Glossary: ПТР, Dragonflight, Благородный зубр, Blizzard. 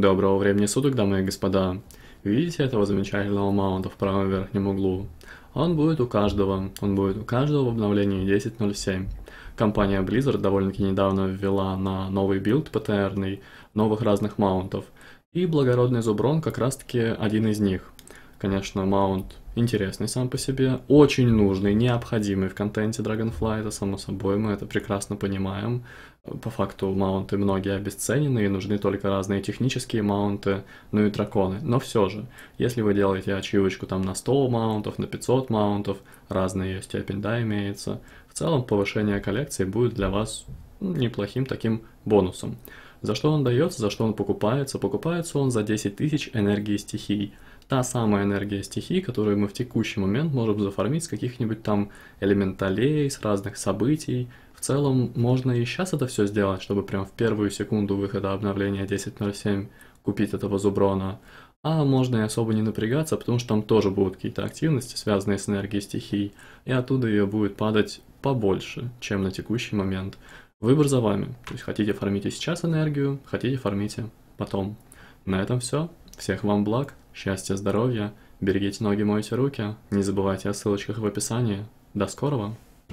Доброго времени суток, дамы и господа. Видите этого замечательного маунта в правом верхнем углу? Он будет у каждого. Он будет у каждого в обновлении 10.07. Компания Blizzard довольно-таки недавно ввела на новый билд ПТРный новых разных маунтов. И благородный зубр как раз-таки один из них. Конечно, маунт интересный сам по себе, очень нужный, необходимый в контенте Dragonflight, само собой, мы это прекрасно понимаем. По факту маунты многие обесценены и нужны только разные технические маунты, ну и драконы. Но все же, если вы делаете ачивочку там на 100 маунтов, на 500 маунтов, разная ее степень, да, имеется, в целом повышение коллекции будет для вас неплохим таким бонусом. За что он дается, за что он покупается? Покупается он за 10 тысяч энергии стихий. Та самая энергия стихий, которую мы в текущий момент можем зафармить с каких-нибудь там элементалей, с разных событий. В целом, можно и сейчас это все сделать, чтобы прям в первую секунду выхода обновления 10.07 купить этого зуброна. А можно и особо не напрягаться, потому что там тоже будут какие-то активности, связанные с энергией стихий, и оттуда ее будет падать побольше, чем на текущий момент. Выбор за вами. То есть хотите фармите сейчас энергию, хотите фармите потом. На этом все. Всех вам благ. Счастья, здоровья, берегите ноги, мойте руки, не забывайте о ссылочках в описании. До скорого!